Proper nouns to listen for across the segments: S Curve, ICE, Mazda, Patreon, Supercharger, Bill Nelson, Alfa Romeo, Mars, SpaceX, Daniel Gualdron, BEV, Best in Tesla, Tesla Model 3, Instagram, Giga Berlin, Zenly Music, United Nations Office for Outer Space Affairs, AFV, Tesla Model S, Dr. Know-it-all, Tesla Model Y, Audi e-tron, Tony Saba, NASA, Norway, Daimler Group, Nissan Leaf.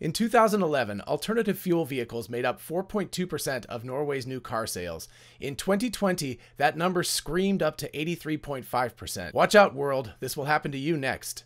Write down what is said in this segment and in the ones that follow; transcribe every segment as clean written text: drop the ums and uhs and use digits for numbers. In 2011, alternative fuel vehicles made up 4.2% of Norway's new car sales. In 2020, that number screamed up to 83.5%. Watch out, world, this will happen to you next.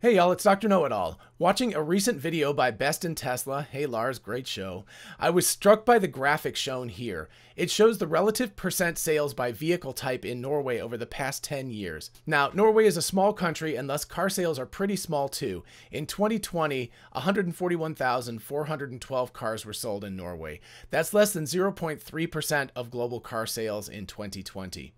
Hey y'all, it's Dr. Know-It-All. Watching a recent video by Best in Tesla, hey Lars, great show, I was struck by the graphic shown here. It shows the relative percent sales by vehicle type in Norway over the past 10 years. Now, Norway is a small country and thus car sales are pretty small too. In 2020, 141,412 cars were sold in Norway. That's less than 0.3% of global car sales in 2020.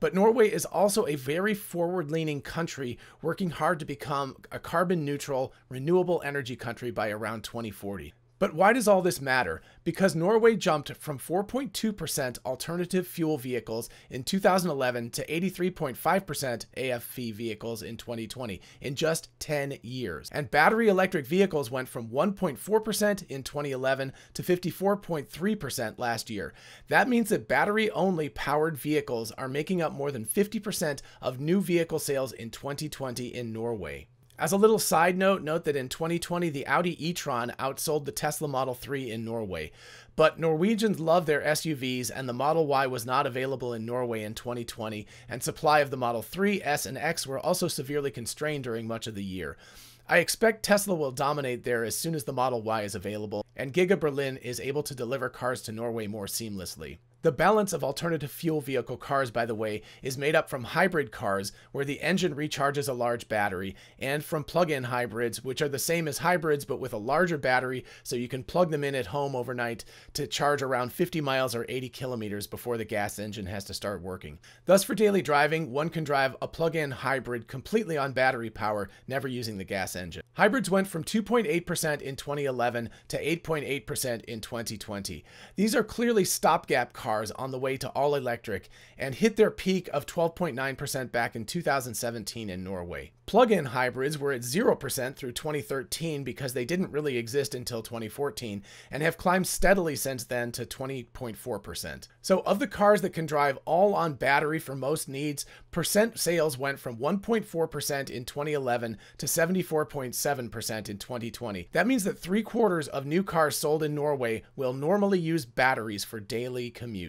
But Norway is also a very forward-leaning country, working hard to become a carbon-neutral, renewable energy country by around 2040. But why does all this matter? Because Norway jumped from 4.2% alternative fuel vehicles in 2011 to 83.5% AFV vehicles in 2020, in just 10 years. And battery electric vehicles went from 1.4% in 2011 to 54.3% last year. That means that battery-only powered vehicles are making up more than 50% of new vehicle sales in 2020 in Norway. As a little side note, note that in 2020, the Audi e-tron outsold the Tesla Model 3 in Norway. But Norwegians love their SUVs, and the Model Y was not available in Norway in 2020, and supply of the Model 3, S, and X were also severely constrained during much of the year. I expect Tesla will dominate there as soon as the Model Y is available, and Giga Berlin is able to deliver cars to Norway more seamlessly. The balance of alternative fuel vehicle cars, by the way, is made up from hybrid cars, where the engine recharges a large battery, and from plug-in hybrids, which are the same as hybrids but with a larger battery, so you can plug them in at home overnight to charge around 50 miles or 80 kilometers before the gas engine has to start working. Thus, for daily driving, one can drive a plug-in hybrid completely on battery power, never using the gas engine. Hybrids went from 2.8% in 2011 to 8.8% in 2020. These are clearly stopgap cars on the way to all electric, and hit their peak of 12.9% back in 2017 in Norway. Plug-in hybrids were at 0% through 2013 because they didn't really exist until 2014, and have climbed steadily since then to 20.4%. So of the cars that can drive all on battery for most needs, percent sales went from 1.4% in 2011 to 74.7% in 2020. That means that 3/4 of new cars sold in Norway will normally use batteries for daily commute.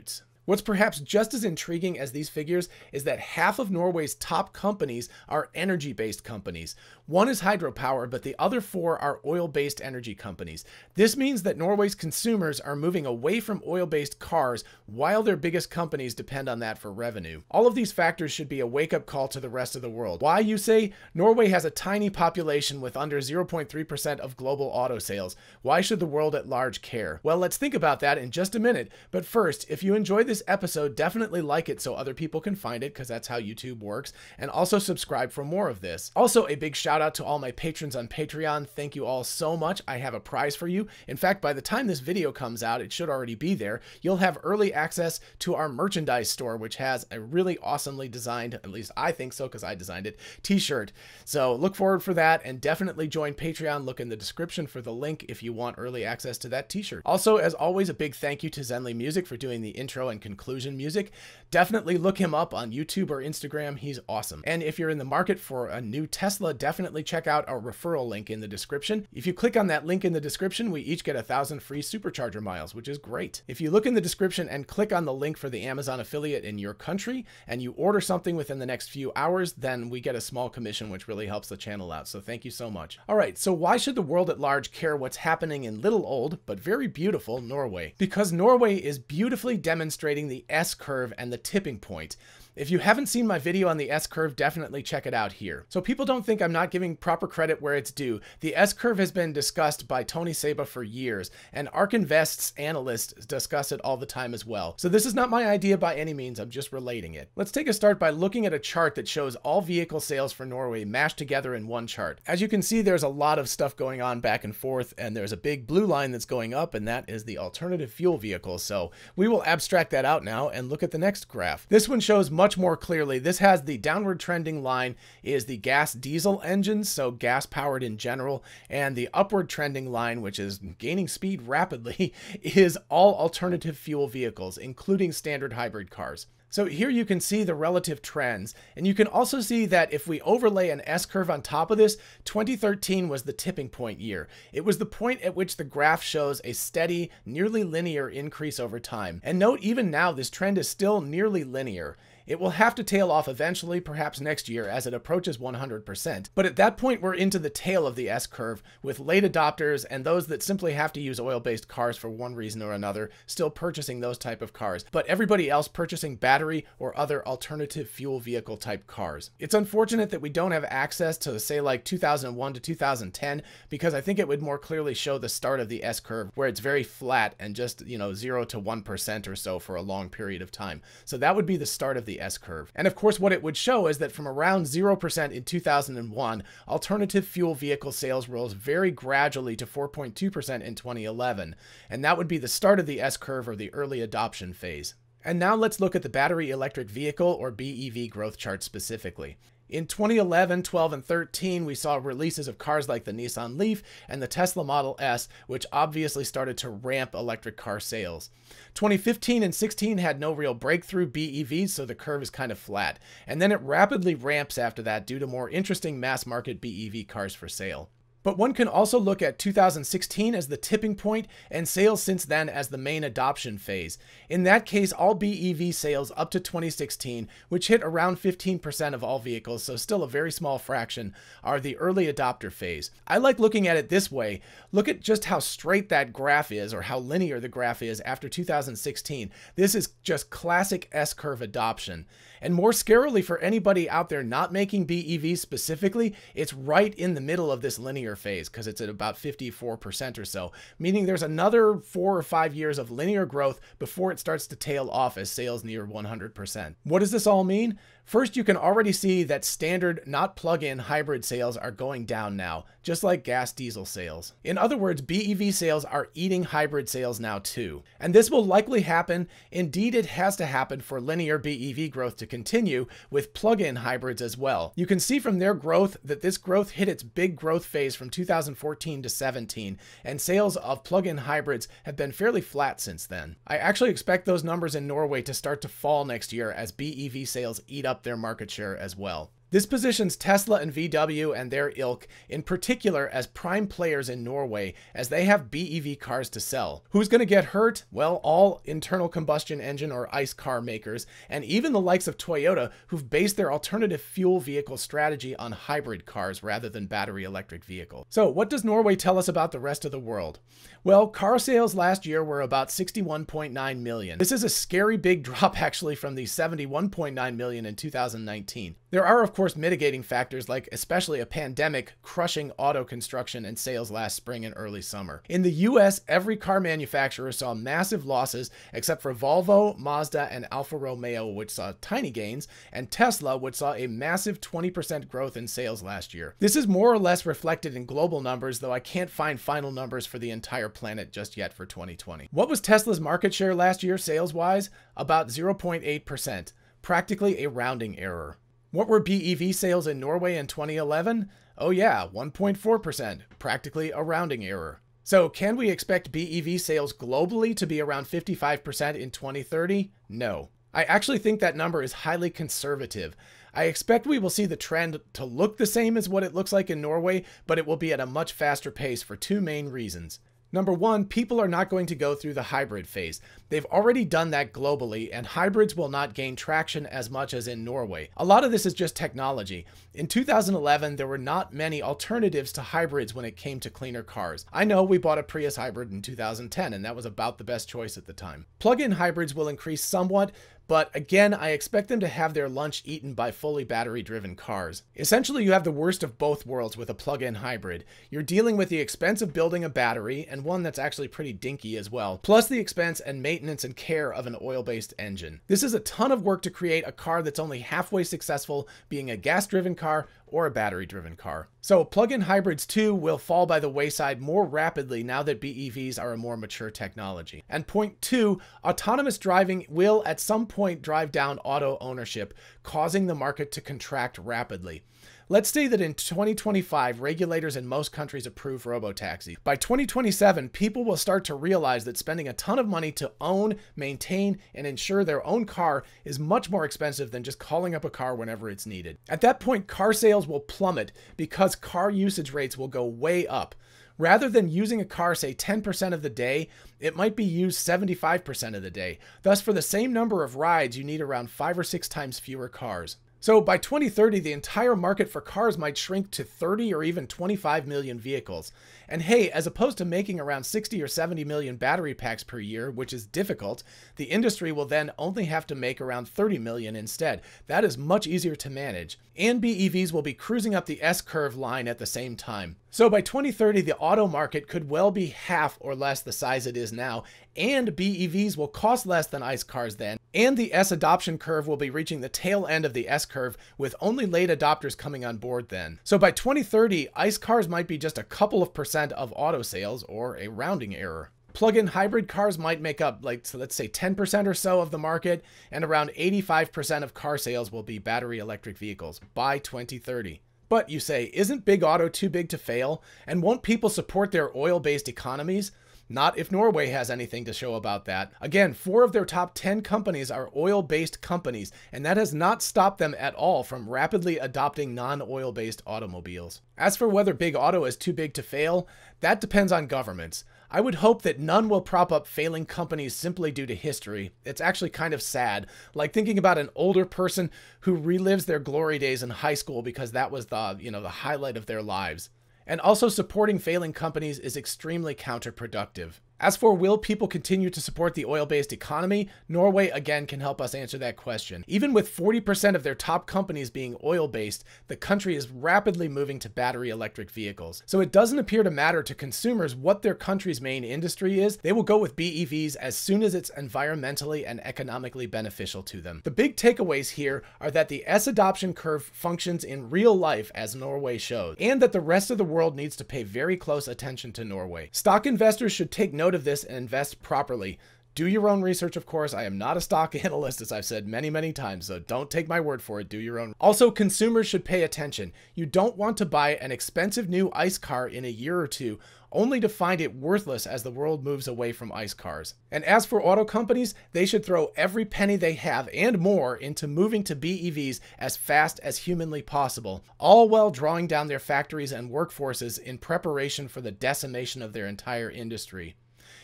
What's perhaps just as intriguing as these figures is that half of Norway's top companies are energy-based companies. One is hydropower, but the other four are oil-based energy companies. This means that Norway's consumers are moving away from oil-based cars while their biggest companies depend on that for revenue. All of these factors should be a wake-up call to the rest of the world. Why, you say? Norway has a tiny population with under 0.3% of global auto sales. Why should the world at large care? Well, let's think about that in just a minute. But first, if you enjoy this episode, definitely like it so other people can find it, because that's how YouTube works, and also subscribe for more of this. Also, a big shout out to all my patrons on Patreon. Thank you all so much. I have a prize for you. In fact, by the time this video comes out, it should already be there. You'll have early access to our merchandise store, which has a really awesomely designed, at least I think so because I designed it, t-shirt. So look forward for that, and definitely join Patreon. Look in the description for the link if you want early access to that t-shirt. Also, as always, a big thank you to Zenly Music for doing the intro and conclusion music. Definitely look him up on YouTube or Instagram. He's awesome. And if you're in the market for a new Tesla, definitely check out our referral link in the description. If you click on that link in the description, we each get 1,000 free Supercharger miles, which is great. If you look in the description and click on the link for the Amazon affiliate in your country, and you order something within the next few hours, then we get a small commission, which really helps the channel out. So thank you so much. All right, so why should the world at large care what's happening in little old, but very beautiful Norway? Because Norway is beautifully demonstrating the S-curve and the tipping point. If you haven't seen my video on the S-curve, definitely check it out here. So people don't think I'm not giving proper credit where it's due. The S-curve has been discussed by Tony Saba for years, and ARK Invest's analysts discuss it all the time as well. So this is not my idea by any means, I'm just relating it. Let's take a start by looking at a chart that shows all vehicle sales for Norway mashed together in one chart. As you can see, there's a lot of stuff going on back and forth, and there's a big blue line that's going up, and that is the alternative fuel vehicle. So we will abstract that that out now and look at the next graph. This one shows much more clearly. This has the downward trending line is the gas diesel engines, so gas powered in general, and the upward trending line, which is gaining speed rapidly, is all alternative fuel vehicles, including standard hybrid cars. So here you can see the relative trends, and you can also see that if we overlay an S-curve on top of this, 2013 was the tipping point year. It was the point at which the graph shows a steady, nearly linear increase over time. And note, even now, this trend is still nearly linear. It will have to tail off eventually, perhaps next year, as it approaches 100%. But at that point, we're into the tail of the S-curve, with late adopters and those that simply have to use oil-based cars for one reason or another still purchasing those type of cars, but everybody else purchasing battery or other alternative fuel vehicle type cars. It's unfortunate that we don't have access to, say, like 2001 to 2010, because I think it would more clearly show the start of the S-curve, where it's very flat and just, 0 to 1% or so for a long period of time. So that would be the start of the S-curve. And of course, what it would show is that from around 0% in 2001, alternative fuel vehicle sales rose very gradually to 4.2% in 2011. And that would be the start of the S-curve, or the early adoption phase. And now let's look at the battery electric vehicle, or BEV, growth chart specifically. In 2011, 12, and 13, we saw releases of cars like the Nissan Leaf and the Tesla Model S, which obviously started to ramp electric car sales. 2015 and 16 had no real breakthrough BEVs, so the curve is kind of flat. And then it rapidly ramps after that due to more interesting mass-market BEV cars for sale. But one can also look at 2016 as the tipping point, and sales since then as the main adoption phase. In that case, all BEV sales up to 2016, which hit around 15% of all vehicles, so still a very small fraction, are the early adopter phase. I like looking at it this way. Look at just how straight that graph is, or how linear the graph is after 2016. This is just classic S-curve adoption. And more scarily for anybody out there not making BEVs specifically, it's right in the middle of this linear phase, because it's at about 54% or so, meaning there's another 4 or 5 years of linear growth before it starts to tail off as sales near 100%. What does this all mean? First, you can already see that standard, not plug-in hybrid sales are going down now, just like gas diesel sales. In other words, BEV sales are eating hybrid sales now too. And this will likely happen. Indeed, it has to happen for linear BEV growth to continue with plug-in hybrids as well. You can see from their growth that this growth hit its big growth phase from 2014 to 17, and sales of plug-in hybrids have been fairly flat since then. I actually expect those numbers in Norway to start to fall next year as BEV sales eat up their market share as well. This positions Tesla and VW and their ilk in particular as prime players in Norway, as they have BEV cars to sell. Who's going to get hurt? Well, all internal combustion engine or ICE car makers, and even the likes of Toyota, who've based their alternative fuel vehicle strategy on hybrid cars rather than battery electric vehicles. So what does Norway tell us about the rest of the world? Well, car sales last year were about 61.9 million. This is a scary big drop actually from the 71.9 million in 2019. There are, of course, mitigating factors like especially a pandemic crushing auto construction and sales last spring and early summer. In the US, every car manufacturer saw massive losses except for Volvo, Mazda, and Alfa Romeo, which saw tiny gains, and Tesla, which saw a massive 20% growth in sales last year. This is more or less reflected in global numbers, though I can't find final numbers for the entire planet just yet for 2020. What was Tesla's market share last year sales-wise? About 0.8%, practically a rounding error. What were BEV sales in Norway in 2011? Oh yeah, 1.4%, practically a rounding error. So can we expect BEV sales globally to be around 55% in 2030? No. I actually think that number is highly conservative. I expect we will see the trend to look the same as what it looks like in Norway, but it will be at a much faster pace for two main reasons. Number one, people are not going to go through the hybrid phase. They've already done that globally, and hybrids will not gain traction as much as in Norway. A lot of this is just technology. In 2011, there were not many alternatives to hybrids when it came to cleaner cars. I know we bought a Prius hybrid in 2010, and that was about the best choice at the time. Plug-in hybrids will increase somewhat, but again, I expect them to have their lunch eaten by fully battery-driven cars. Essentially, you have the worst of both worlds with a plug-in hybrid. You're dealing with the expense of building a battery, and one that's actually pretty dinky as well, plus the expense and maintenance maintenance and care of an oil-based engine. This is a ton of work to create a car that's only halfway successful, being a gas-driven car or a battery-driven car. So plug-in hybrids too will fall by the wayside more rapidly now that BEVs are a more mature technology. And point two, autonomous driving will at some point drive down auto ownership, causing the market to contract rapidly. Let's say that in 2025, regulators in most countries approve robotaxi. By 2027, people will start to realize that spending a ton of money to own, maintain, and insure their own car is much more expensive than just calling up a car whenever it's needed. At that point, car sales will plummet because car usage rates will go way up. Rather than using a car, say, 10% of the day, it might be used 75% of the day. Thus, for the same number of rides, you need around 5 or 6 times fewer cars. So by 2030, the entire market for cars might shrink to 30 or even 25 million vehicles. And hey, as opposed to making around 60 or 70 million battery packs per year, which is difficult, the industry will then only have to make around 30 million instead. That is much easier to manage. And BEVs will be cruising up the S-curve line at the same time. So by 2030, the auto market could well be half or less the size it is now, and BEVs will cost less than ICE cars then, and the S adoption curve will be reaching the tail end of the S curve with only late adopters coming on board then. So by 2030, ICE cars might be just a couple of % of auto sales, or a rounding error. Plug-in hybrid cars might make up, like, so let's say 10% or so of the market, and around 85% of car sales will be battery electric vehicles by 2030. But you say, isn't big auto too big to fail? And won't people support their oil-based economies? Not if Norway has anything to show about that. Again, 4 of their top 10 companies are oil-based companies, and that has not stopped them at all from rapidly adopting non-oil-based automobiles. As for whether big auto is too big to fail, that depends on governments. I would hope that none will prop up failing companies simply due to history. It's actually kind of sad, like thinking about an older person who relives their glory days in high school because that was the, the highlight of their lives. And also, supporting failing companies is extremely counterproductive. As for will people continue to support the oil-based economy, Norway again can help us answer that question. Even with 40% of their top companies being oil-based, the country is rapidly moving to battery electric vehicles. So it doesn't appear to matter to consumers what their country's main industry is. They will go with BEVs as soon as it's environmentally and economically beneficial to them. The big takeaways here are that the S adoption curve functions in real life, as Norway shows, and that the rest of the world needs to pay very close attention to Norway. Stock investors should take note of this and invest properly. Do your own research, of course. I am not a stock analyst, as I've said many, many times, so don't take my word for it. Do your own. Also, consumers should pay attention. You don't want to buy an expensive new ICE car in a year or two, only to find it worthless as the world moves away from ICE cars. And as for auto companies, they should throw every penny they have and more into moving to BEVs as fast as humanly possible, all while drawing down their factories and workforces in preparation for the decimation of their entire industry.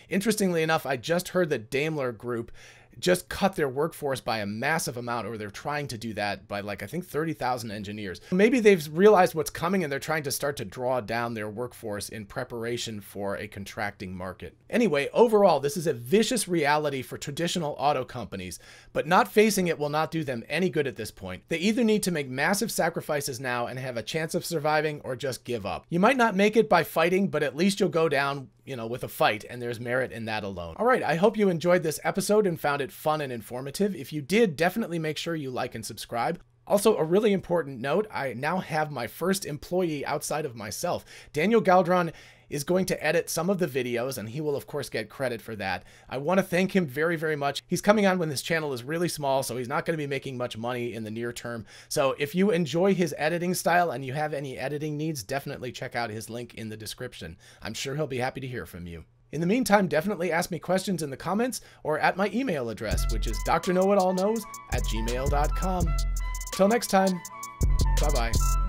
Interestingly enough, I just heard that Daimler Group just cut their workforce by a massive amount, or they're trying to do that by, like, I think 30,000 engineers. Maybe they've realized what's coming and they're trying to start to draw down their workforce in preparation for a contracting market. Anyway, overall, this is a vicious reality for traditional auto companies, but not facing it will not do them any good at this point. They either need to make massive sacrifices now and have a chance of surviving, or just give up. You might not make it by fighting, but at least you'll go down, with a fight, and there's merit in that alone. All right, I hope you enjoyed this episode and found it fun and informative. If you did, definitely make sure you like and subscribe. Also, a really important note, I now have my first employee outside of myself. Daniel Gualdron is going to edit some of the videos, and he will, of course, get credit for that. I want to thank him very, very much. He's coming on when this channel is really small, so he's not going to be making much money in the near term. So if you enjoy his editing style and you have any editing needs, definitely check out his link in the description. I'm sure he'll be happy to hear from you. In the meantime, definitely ask me questions in the comments or at my email address, which is drknowitallknows@gmail.com. Till next time, bye-bye.